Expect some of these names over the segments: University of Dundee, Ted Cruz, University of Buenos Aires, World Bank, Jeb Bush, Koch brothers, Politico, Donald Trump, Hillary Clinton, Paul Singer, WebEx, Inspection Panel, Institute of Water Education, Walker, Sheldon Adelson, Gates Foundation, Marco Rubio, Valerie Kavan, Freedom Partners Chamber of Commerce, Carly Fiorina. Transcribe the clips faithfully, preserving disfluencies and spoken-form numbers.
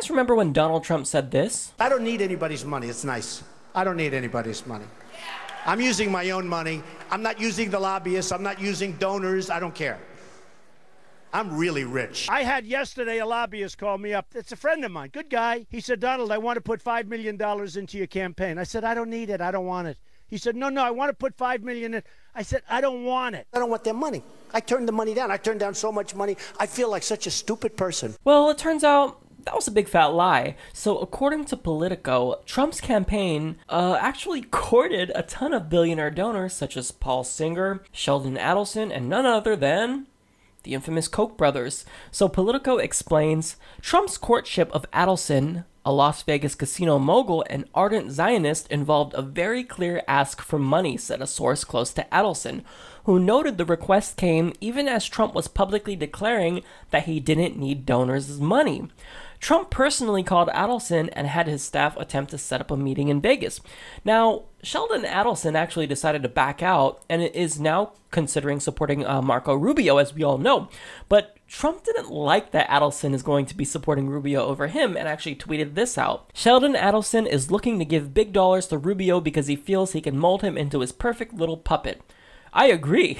guys remember when Donald Trump said this? I don't need anybody's money. It's nice. I don't need anybody's money. I'm using my own money. I'm not using the lobbyists. I'm not using donors. I don't care. I'm really rich. I had yesterday a lobbyist call me up. It's a friend of mine. Good guy. He said, Donald, I want to put five million dollars into your campaign. I said, I don't need it. I don't want it. He said, no, no, I want to put five million dollars in. I said, I don't want it. I don't want their money. I turned the money down. I turned down so much money. I feel like such a stupid person. Well, it turns out that was a big fat lie. So according to Politico, Trump's campaign uh, actually courted a ton of billionaire donors such as Paul Singer, Sheldon Adelson, and none other than the infamous Koch brothers. So Politico explains, Trump's courtship of Adelson, a Las Vegas casino mogul and ardent Zionist, involved a very clear ask for money, said a source close to Adelson, who noted the request came even as Trump was publicly declaring that he didn't need donors' money. Trump personally called Adelson and had his staff attempt to set up a meeting in Vegas. Now, Sheldon Adelson actually decided to back out and is now considering supporting uh, Marco Rubio, as we all know. But Trump didn't like that Adelson is going to be supporting Rubio over him and actually tweeted this out. Sheldon Adelson is looking to give big dollars to Rubio because he feels he can mold him into his perfect little puppet. I agree.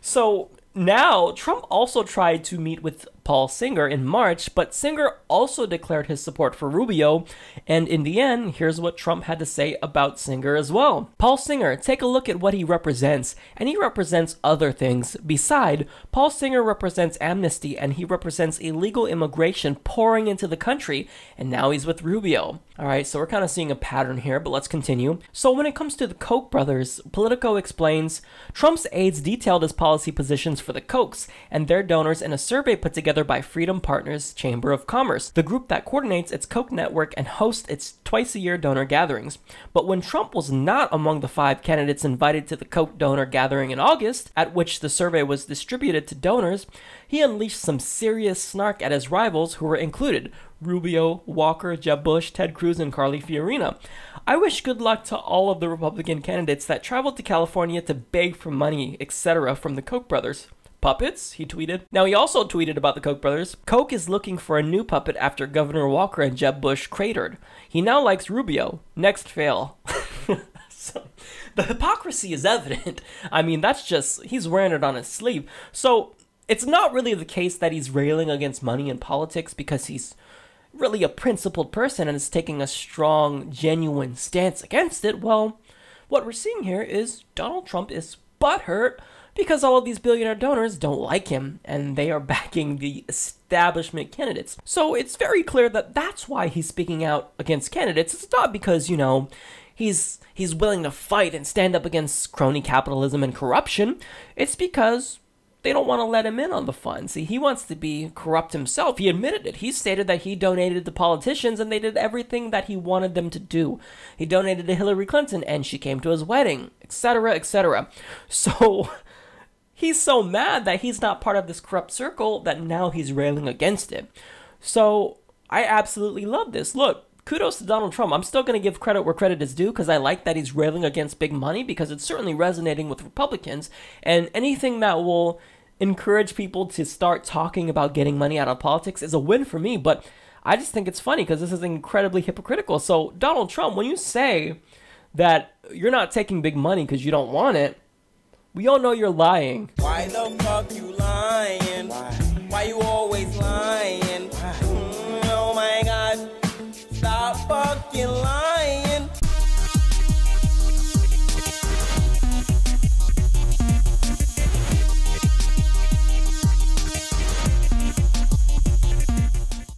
So now, Trump also tried to meet with Paul Singer in March, but Singer also declared his support for Rubio, and in the end, here's what Trump had to say about Singer as well. Paul Singer, take a look at what he represents, and he represents other things. Beside, Paul Singer represents amnesty, and he represents illegal immigration pouring into the country, and now he's with Rubio. Alright, so we're kind of seeing a pattern here, but let's continue. So when it comes to the Koch brothers, Politico explains, Trump's aides detailed his policy positions for the Kochs and their donors in a survey put together by Freedom Partners Chamber of Commerce, the group that coordinates its Koch network and hosts its twice-a-year donor gatherings. But when Trump was not among the five candidates invited to the Koch donor gathering in August, at which the survey was distributed to donors, he unleashed some serious snark at his rivals who were included: Rubio, Walker, Jeb Bush, Ted Cruz, and Carly Fiorina. I wish good luck to all of the Republican candidates that traveled to California to beg for money, et cetera from the Koch brothers. Puppets, he tweeted. Now, he also tweeted about the Koch brothers. Koch is looking for a new puppet after Governor Walker and Jeb Bush cratered. He now likes Rubio. Next fail. So, the hypocrisy is evident. I mean, that's just, he's wearing it on his sleeve. So, it's not really the case that he's railing against money in politics because he's really a principled person and is taking a strong, genuine stance against it. Well, what we're seeing here is Donald Trump is butthurt because all of these billionaire donors don't like him, and they are backing the establishment candidates. So it's very clear that that's why he's speaking out against candidates. It's not because, you know, he's he's willing to fight and stand up against crony capitalism and corruption. It's because they don't want to let him in on the fun. See, he wants to be corrupt himself. He admitted it. He stated that he donated to politicians and they did everything that he wanted them to do. He donated to Hillary Clinton and she came to his wedding, et cetera, et cetera. So he's so mad that he's not part of this corrupt circle that now he's railing against it. So I absolutely love this. Look, kudos to Donald Trump. I'm still going to give credit where credit is due because I like that he's railing against big money because it's certainly resonating with Republicans. And anything that will encourage people to start talking about getting money out of politics is a win for me. But I just think it's funny because this is incredibly hypocritical. So Donald Trump, when you say that you're not taking big money because you don't want it, we all know you're lying. Why the fuck you lying?